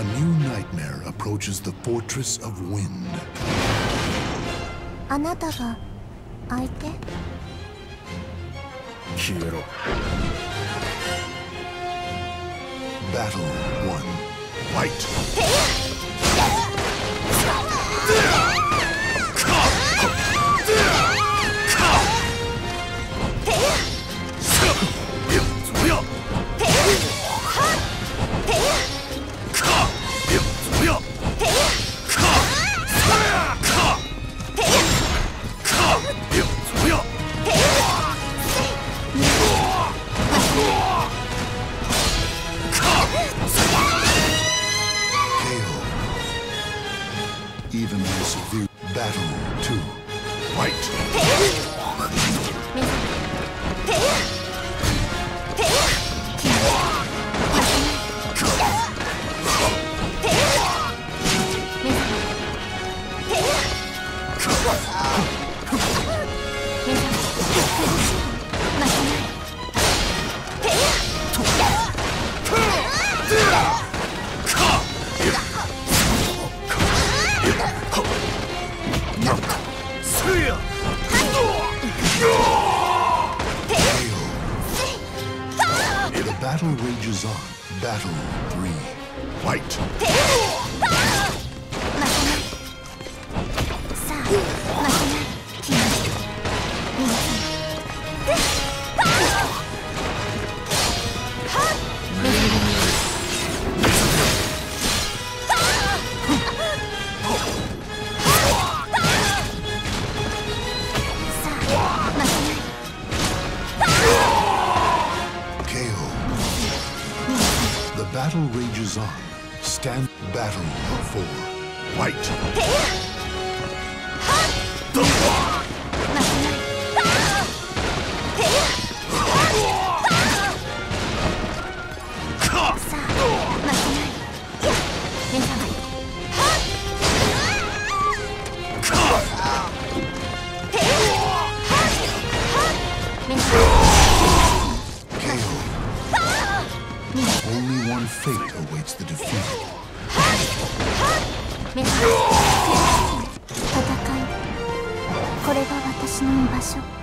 A new nightmare approaches the fortress of wind. あなたが相手？消えろ。Battle one. Fight. 戦い。これが私の居場所。